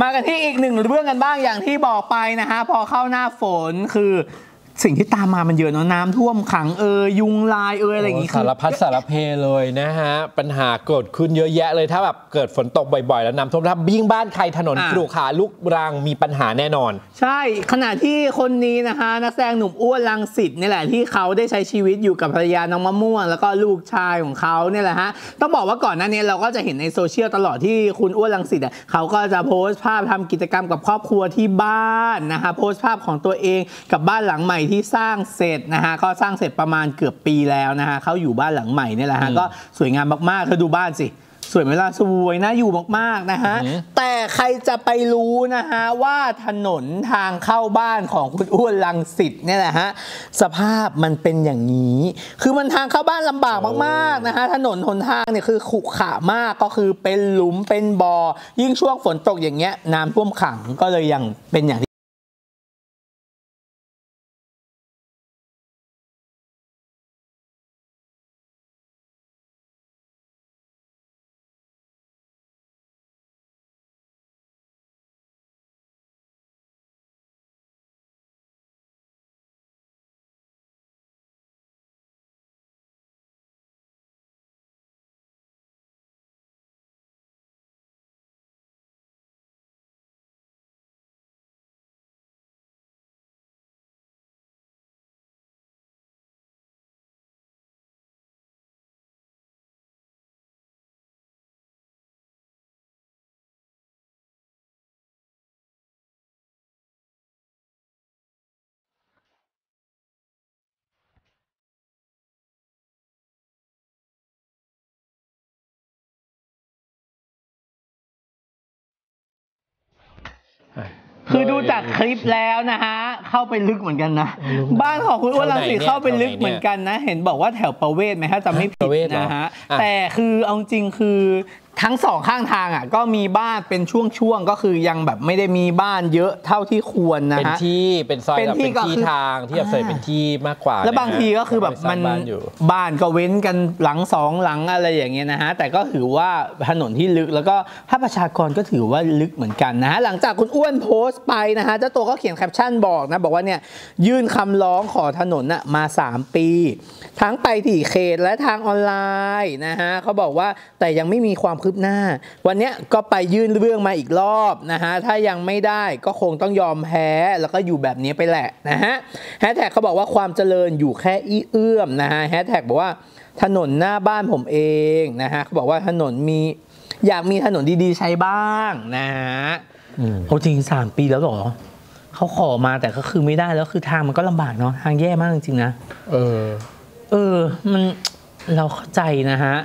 มากันที่อีกหนึ่งเรื่องกันบ้างอย่างที่บอกไปนะฮะพอเข้าหน้าฝนคือสิ่งที่ตามมามันเยอะเนาะน้ำท่วมขังยุงลายอะไรอย่างงี้สารพัดสารเพเลยนะฮะปัญหาเกิดขึ้นเยอะแยะเลยถ้าแบบเกิดฝนตกบ่อยๆแล้วน้ำท่วมถ้ายิ่งบ้านใครถนนขรุขระลุกรังมีปัญหาแน่นอนใช่ขณะที่คนนี้นะคะนักแสดงหนุ่มอ้วนรังสิตนี่แหละที่เขาได้ใช้ชีวิตอยู่กับภรรยาน้องมะม่วงแล้วก็ลูกชายของเขาเนี่ยแหละฮะต้องบอกว่าก่อนหน้านี้เราก็จะเห็นในโซเชียลตลอดที่คุณอ้วนรังสิตเขาก็จะโพสต์ภาพทำกิจกรรมกับครอบครัวที่บ้านนะคะโพสต์ภาพของตัวเองกับบ้านหลังใหม่ที่สร้างเสร็จนะฮะก็สร้างเสร็จประมาณเกือบปีแล้วนะฮะเขาอยู่บ้านหลังใหม่นี่แหละฮะก็สวยงามมากๆเธอดูบ้านสิสวยไหมล่ะสวยนะอยู่มากๆนะฮะแต่ใครจะไปรู้นะฮะว่าถนนทางเข้าบ้านของคุณอ้วนรังสิตเนี่ยแหละฮะสภาพมันเป็นอย่างนี้คือมันทางเข้าบ้านลำบากมากๆนะฮะถนนหนทางเนี่ยคือขรุขระมากก็คือเป็นหลุมเป็นบ่อยิ่งช่วงฝนตกอย่างเงี้ยน้ำท่วมขังก็เลยยังเป็นอย่างคือดูจากคลิปแล้วนะฮะเข้าไปลึกเหมือนกันนะบ้านของคุณอ้วนรังสิตเข้าไปลึกเหมือนกันนะเห็นบอกว่าแถวประเวศไหมฮะจำไม่ผิดนะฮะแต่คือเอาจริงคือทั้งสองข้างทางอ่ะก็มีบ้านเป็นช่วงๆก็คือยังแบบไม่ได้มีบ้านเยอะเท่าที่ควรนะฮะเป็นที่เป็นซอยเป็นที่ทางที่แบบใส่เป็นที่มากกว่าแล้วบางทีก็คือแบบมันบ้านก็เว้นกันหลังสองหลังอะไรอย่างเงี้ยนะฮะแต่ก็ถือว่าถนนที่ลึกแล้วก็ถ้าประชากรก็ถือว่าลึกเหมือนกันนะฮะหลังจากคุณอ้วนโพสต์ไปนะฮะเจ้าตัวก็เขียนแคปชั่นบอกนะบอกว่าเนี่ยยื่นคำร้องขอถนนน่ะมา3 ปีทั้งไปที่เขตและทางออนไลน์นะฮะเขาบอกว่าแต่ยังไม่มีความคืบหน้าวันนี้ก็ไปยื่นเรื่องมาอีกรอบนะฮะถ้ายังไม่ได้ก็คงต้องยอมแพ้แล้วก็อยู่แบบนี้ไปแหละนะฮะแฮชแท็กเขาบอกว่าความเจริญอยู่แค่อี้เอื้อมนะฮะแฮชแท็กบอกว่าถนนหน้าบ้านผมเองนะฮะเขาบอกว่าถนนมีอยากมีถนนดีๆใช้บ้างนะฮะเขาจริง3 ปีแล้วหรอเขาขอมาแต่ก็คือไม่ได้แล้วคือทางมันก็ลำบากเนาะทางแย่มากจริงๆนะมันเราเข้าใจนะฮะ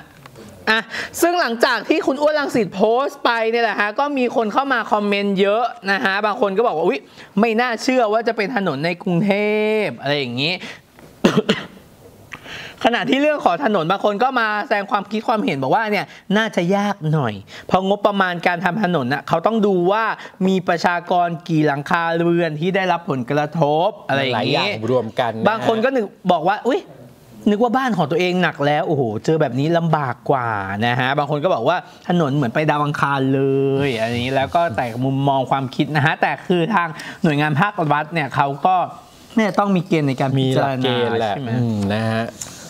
อ่ะซึ่งหลังจากที่คุณอ้วนรังสิตโพสต์ไปเนี่ยแหละฮะก็มีคนเข้ามาคอมเมนต์เยอะนะฮะบางคนก็บอกว่าอุ๊ยไม่น่าเชื่อว่าจะเป็นถนนในกรุงเทพอะไรอย่างนี้ ขณะที่เรื่องขอถนนบางคนก็มาแสดงความคิดความเห็นบอกว่าเนี่ยน่าจะยากหน่อยเพราะงบประมาณการทำถนนน่ะเขาต้องดูว่ามีประชากรกี่หลังคาเรือนที่ได้รับผลกระทบอะไรอย่างนี้รวมกันบางคนก็นึกบอกว่าอุ๊ยนึกว่าบ้านของตัวเองหนักแล้วโอ้โหเจอแบบนี้ลำบากกว่านะฮะบางคนก็บอกว่าถนนเหมือนไปดาวอังคารเลยอันนี้แล้วก็แต่มุมมองความคิดนะฮะแต่คือทางหน่วยงานภาครัฐเนี่ยเขาก็เนี่ยต้องมีเกณฑ์ในการพิจารณาใช่ไหมนะฮะ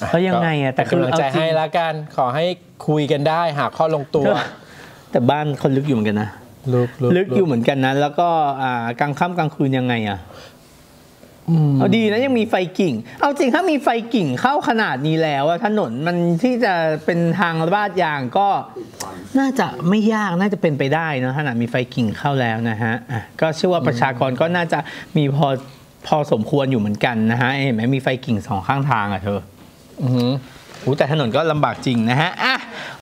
เขายังไงอะแต่กำลังใจให้ละกันขอให้คุยกันได้หาข้อลงตัวแต่บ้านคนลึกอยู่เหมือนกันนะลึกอยู่เหมือนกันนะแล้วก็กลางค่ำกลางคืนยังไงอะเอาดีนะยังมีไฟกิ่งเอาจริงถ้ามีไฟกิ่งเข้าขนาดนี้แล้วถนนมันที่จะเป็นทางลาดยางก็น่าจะไม่ยากน่าจะเป็นไปได้นะขนาดมีไฟกิ่งเข้าแล้วนะฮะก็เชื่อว่าประชากรก็น่าจะมีพอสมควรอยู่เหมือนกันนะฮะเห็นไหมมีไฟกิ่งสองข้างทางอ่ะเธอแต่ถนนก็ลำบากจริงนะฮะ